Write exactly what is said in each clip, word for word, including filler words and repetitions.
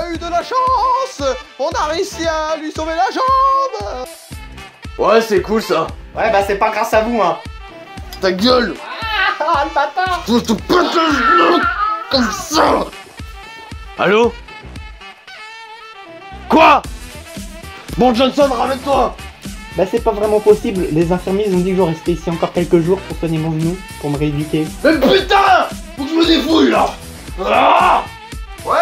a eu de la chance. On a réussi à lui sauver la jambe. Ouais, c'est cool ça. Ouais, bah c'est pas grâce à vous, hein. Ta gueule. Ah, le bâtard. Je te pète le genou comme ça. Allô? Quoi? Bon, Johnson, ramène-toi. Bah c'est pas vraiment possible, les infirmiers ont dit que je restais ici encore quelques jours pour soigner mon genou, pour me rééduquer. Mais putain! Faut que je me défouille là! Ah ouais,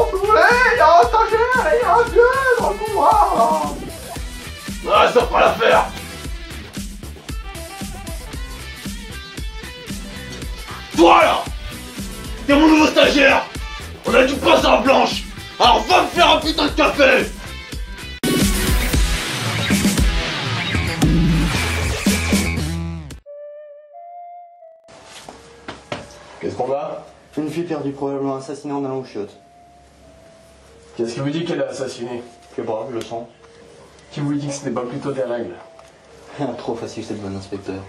on voulait, il y a un stagiaire et il y a un vieux dans le couloir. Ah, ça fera l'affaire. Toi là! T'es mon nouveau stagiaire! On a du pain à la planche! Alors va me faire un putain de café! Qu'est-ce qu'on a? Une fille perdue, probablement assassinée en allant aux chiottes. Qu'est-ce qui vous dit qu'elle a assassiné? Que bon, je le sens. Qui vous dit que ce n'est pas plutôt des règles? Trop facile cette bonne inspecteur.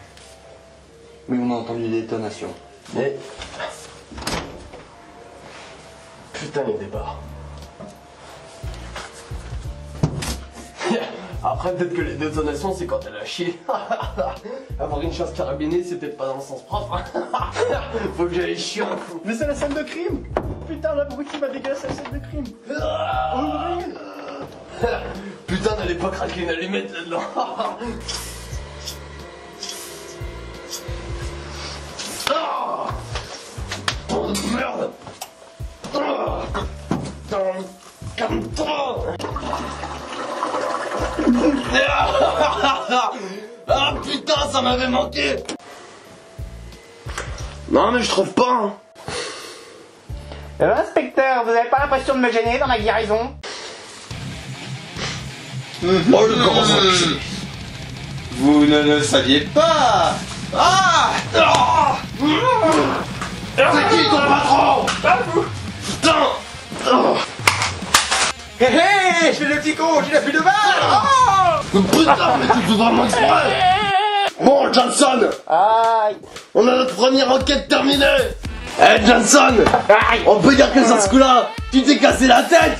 Mais on a entendu des détonations. Mais... putain les départs. Après peut-être que les détonations c'est quand elle a chié. Avoir une chasse carabinée c'est peut-être pas dans le sens propre. Faut que j'aille chier. Mais c'est la scène de crime. Putain l'abruti m'a dégagé la scène de crime. Putain n'allez pas craquer une allumette là-dedans. Oh merde. Ah putain ça m'avait manqué. Non mais je trouve pas hein. euh, Inspecteur, vous avez pas l'impression de me gêner dans ma guérison? mmh. Oh, le gros mmh. Vous ne le saviez pas. Ah oh. mmh. C'est qui ton patron? Putain oh. Hé hey, hé, hey, je fais le petit con, j'ai la fuite de balle. Oh putain, mais tu fais vraiment exprès. Bon, Johnson. Aïe. On a notre première enquête terminée. Hé hey, Johnson. Aïe. On peut dire que sur ce coup-là, tu t'es cassé la tête.